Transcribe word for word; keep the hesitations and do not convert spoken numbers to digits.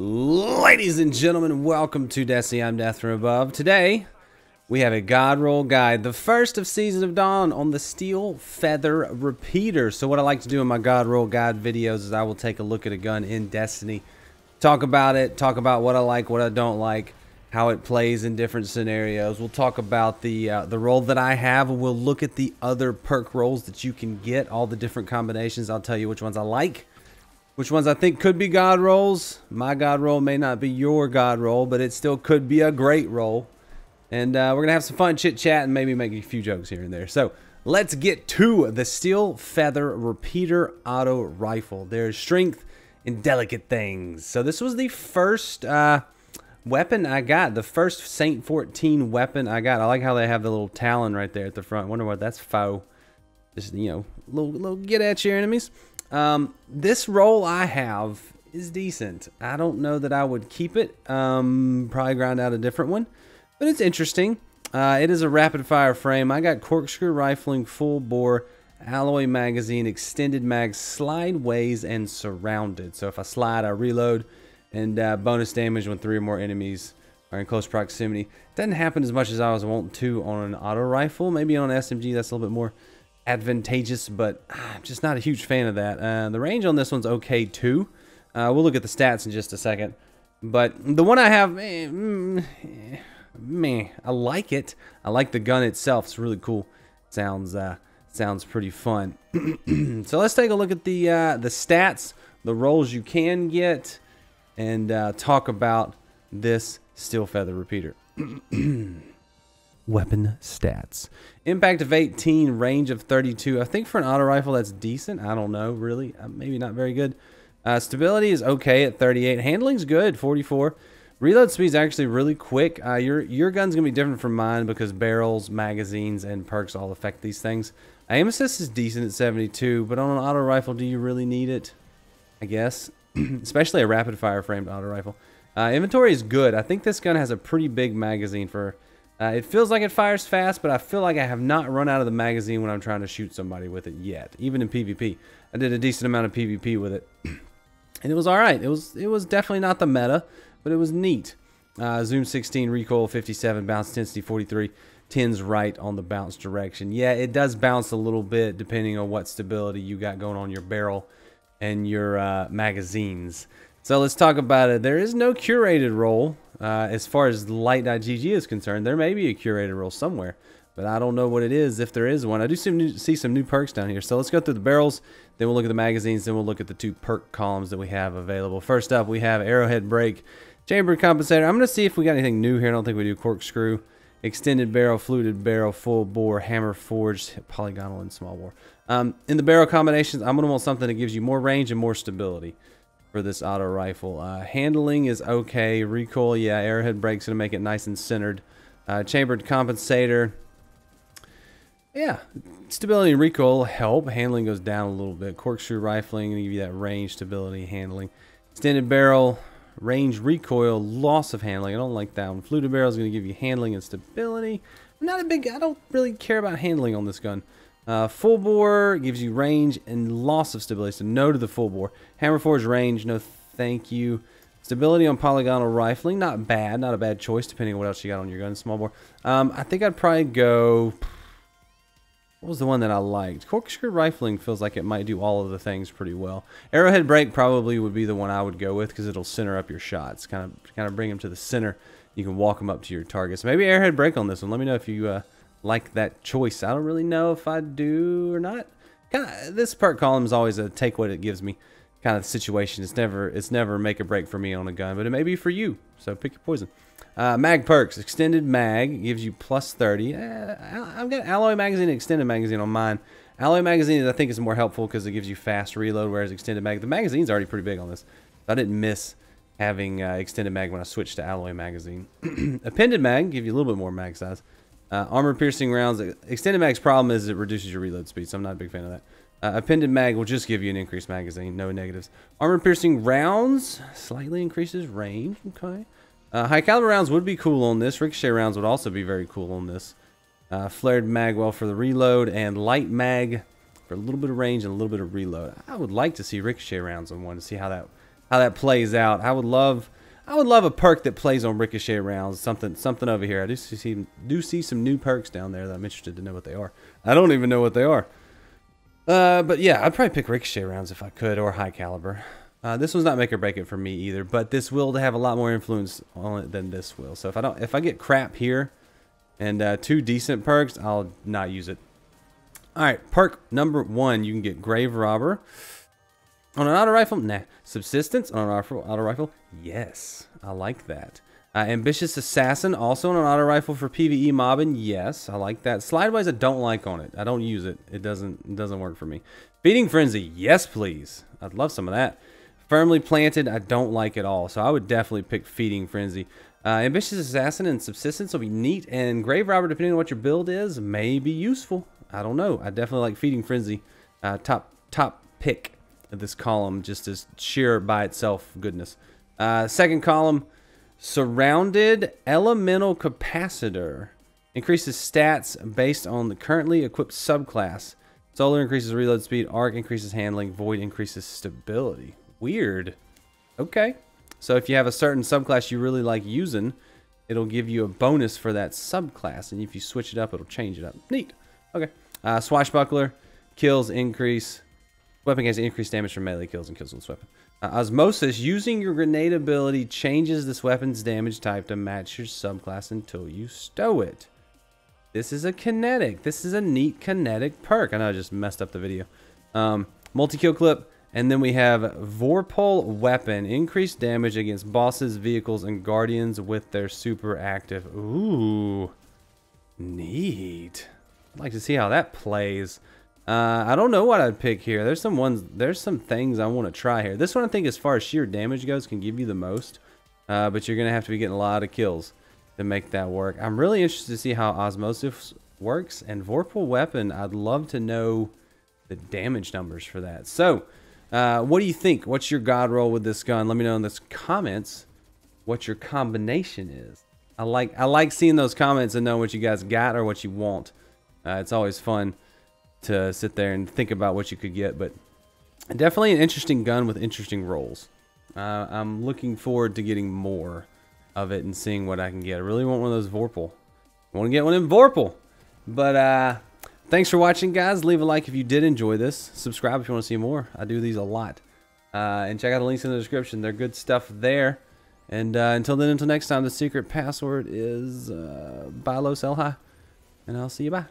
Ladies and gentlemen, welcome to Destiny. I'm Death from Above. Today, we have a God Roll Guide, the first of Season of Dawn on the Steelfeather Repeater. So what I like to do in my God Roll Guide videos is I will take a look at a gun in Destiny, talk about it, talk about what I like, what I don't like, how it plays in different scenarios. We'll talk about the, uh, the roll that I have, and we'll look at the other perk rolls that you can get, all the different combinations. I'll tell you which ones I like, which ones I think could be God rolls. My God roll may not be your God roll, but it still could be a great roll. And uh, we're going to have some fun chit-chat and maybe make a few jokes here and there. So let's get to the Steelfeather Repeater Auto Rifle. There's strength in delicate things. So this was the first uh, weapon I got, the first Saint fourteen weapon I got. I like how they have the little talon right there at the front. I wonder what that's for. Just, you know, little, little get at your enemies. Um, this roll I have is decent. I don't know that I would keep it. Um, probably grind out a different one, but it's interesting. Uh, it is a rapid fire frame. I got corkscrew rifling, full bore, alloy magazine, extended mag, slideways, and surrounded. So if I slide, I reload, and uh, bonus damage when three or more enemies are in close proximity. Doesn't happen as much as I was wanting to on an auto rifle. Maybe on an S M G that's a little bit more advantageous, but I'm just not a huge fan of that. Uh, the range on this one's okay too. Uh, we'll look at the stats in just a second, but the one I have, eh, mm, eh, meh, I like it. I like the gun itself. It's really cool. Sounds uh, sounds pretty fun. So let's take a look at the uh, the stats, the rolls you can get, and uh, talk about this Steelfeather Repeater. Weapon stats. Impact of eighteen, range of thirty-two. I think for an auto rifle that's decent. I don't know, really. Uh, maybe not very good. Uh, stability is okay at thirty-eight. Handling's good, forty-four. Reload speed's actually really quick. Uh, your your gun's gonna be different from mine because barrels, magazines, and perks all affect these things. Aim assist is decent at seventy-two, but on an auto rifle, do you really need it? I guess, especially a rapid fire framed auto rifle. Uh, inventory is good. I think this gun has a pretty big magazine for. Uh, it feels like it fires fast, but I feel like I have not run out of the magazine when I'm trying to shoot somebody with it yet, even in PvP. I did a decent amount of PvP with it, and it was all right. It was it was definitely not the meta, but it was neat. Uh, zoom sixteen, recoil fifty-seven, bounce intensity forty-three, tens right on the bounce direction. Yeah, it does bounce a little bit depending on what stability you got going on your barrel and your uh, magazines. So let's talk about it. There is no curated roll. Uh, as far as light dot G G is concerned, there may be a curated roll somewhere, but I don't know what it is if there is one. I do see, new, see some new perks down here. So let's go through the barrels, then we'll look at the magazines, then we'll look at the two perk columns that we have available. First up, we have arrowhead break, chambered compensator. I'm going to see if we got anything new here. I don't think we do. Corkscrew, extended barrel, fluted barrel, full bore, hammer forged, polygonal, and small bore. Um, in the barrel combinations, I'm going to want something that gives you more range and more stability for this auto rifle. Uh, handling is okay. Recoil, yeah, arrowhead break's gonna make it nice and centered. Uh, chambered compensator, yeah, stability and recoil help. Handling goes down a little bit. Corkscrew rifling gonna give you that range, stability, handling. Extended barrel, range, recoil, loss of handling. I don't like that one. Fluted barrel is gonna give you handling and stability. I'm not a big, I don't really care about handling on this gun. Uh, full bore gives you range and loss of stability, so no to the full bore. Hammer forged range, no thank you. Stability on polygonal rifling, not bad, not a bad choice depending on what else you got on your gun. Small bore, um, I think I'd probably go. What was the one that I liked? Corkscrew rifling feels like it might do all of the things pretty well. Arrowhead break probably would be the one I would go with because it'll center up your shots, kind of kind of bring them to the center. You can walk them up to your targets. Maybe arrowhead break on this one. Let me know if you. Uh, like that choice. I don't really know if I do or not. Kinda, this perk column is always a take what it gives me kind of situation. It's never it's never make or break for me on a gun, but it may be for you, so pick your poison. Uh, mag perks. Extended mag gives you plus thirty. Uh, I've got alloy magazine and extended magazine on mine. Alloy magazine I think is more helpful because it gives you fast reload, whereas extended mag, the magazine's already pretty big on this. I didn't miss having uh, extended mag when I switched to alloy magazine. Appended mag give you a little bit more mag size. Uh, armor-piercing rounds. Extended mag's problem is it reduces your reload speed, so I'm not a big fan of that. Uh, appended mag will just give you an increased magazine, no negatives. Armor-piercing rounds slightly increases range, okay. Uh, high-caliber rounds would be cool on this. Ricochet rounds would also be very cool on this. Uh, flared mag well for the reload, and light mag for a little bit of range and a little bit of reload. I would like to see ricochet rounds on one to see how that how that plays out. I would love, I would love a perk that plays on ricochet rounds. Something, something over here. I do see, do see some new perks down there that I'm interested to know what they are. I don't even know what they are. Uh, but yeah, I'd probably pick ricochet rounds if I could, or high caliber. Uh, this one's not make or break it for me either, but this will have a lot more influence on it than this will. So if I don't, if I get crap here, and uh, two decent perks, I'll not use it. All right, perk number one, you can get Grave Robber on an auto rifle. Nah, subsistence on an auto, auto rifle. Yes, I like that. Uh, ambitious assassin also on an auto rifle for P V E mobbing. Yes, I like that. Slideways, I don't like on it. I don't use it. It doesn't it doesn't work for me. Feeding frenzy. Yes, please. I'd love some of that. Firmly planted, I don't like at all, so I would definitely pick Feeding Frenzy. Uh, Ambitious Assassin and Subsistence will be neat, and Grave Robber, depending on what your build is, may be useful. I don't know. I definitely like Feeding Frenzy. Uh, top top pick of this column, just as sheer by itself goodness. Uh, second column, Surrounded Elemental Capacitor. Increases stats based on the currently equipped subclass. Solar increases reload speed, Arc increases handling, Void increases stability. Weird. Okay, so if you have a certain subclass you really like using, it'll give you a bonus for that subclass, and if you switch it up, it'll change it up. Neat. Okay. Uh, swashbuckler, kills increase, weapon gains increased damage from melee kills and kills with this weapon. Uh, osmosis, using your grenade ability changes this weapon's damage type to match your subclass until you stow it. This is a kinetic. This is a neat kinetic perk. I know I just messed up the video. Um, multi-kill clip. And then we have Vorpal Weapon. Increased damage against bosses, vehicles, and guardians with their super active. Ooh. Neat. I'd like to see how that plays. Uh, I don't know what I'd pick here. There's some ones, there's some things I want to try here. This one, I think, as far as sheer damage goes, can give you the most. Uh, but you're going to have to be getting a lot of kills to make that work. I'm really interested to see how Osmosis works. And Vorpal Weapon, I'd love to know the damage numbers for that. So... Uh, what do you think? What's your god roll with this gun? Let me know in the comments what your combination is. I like I like seeing those comments and knowing what you guys got or what you want. Uh, it's always fun to sit there and think about what you could get, but definitely an interesting gun with interesting rolls. Uh, I'm looking forward to getting more of it and seeing what I can get. I really want one of those Vorpal. I want to get one in Vorpal, but uh... thanks for watching, guys. Leave a like if you did enjoy this. Subscribe if you want to see more. I do these a lot. Uh, and check out the links in the description. They're good stuff there. And uh, until then, until next time, the secret password is uh, buy low, sell high. And I'll see you. Bye.